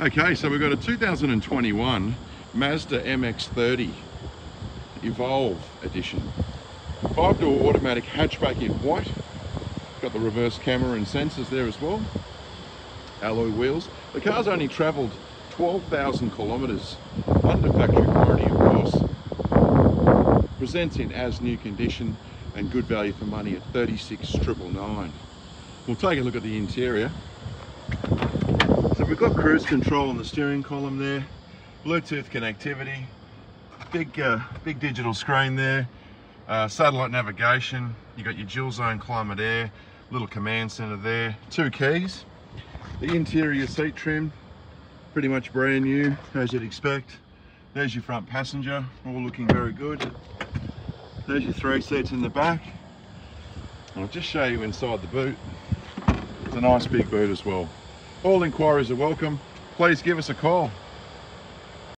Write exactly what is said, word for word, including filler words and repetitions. Okay, so we've got a two thousand twenty-one Mazda M X thirty Evolve edition. Five-door automatic hatchback in white. Got the reverse camera and sensors there as well. Alloy wheels. The car's only travelled twelve thousand kilometres under factory warranty, of course. Presents in as new condition and good value for money at thirty-six nine nine nine. We'll take a look at the interior. So we've got cruise control on the steering column there, Bluetooth connectivity, big, uh, big digital screen there, uh, satellite navigation. You got your dual zone climate air, little command center there, two keys. The interior seat trim, pretty much brand new, as you'd expect. There's your front passenger, all looking very good. There's your three seats in the back. I'll just show you inside the boot. It's a nice big boot as well. All inquiries are welcome. Please give us a call.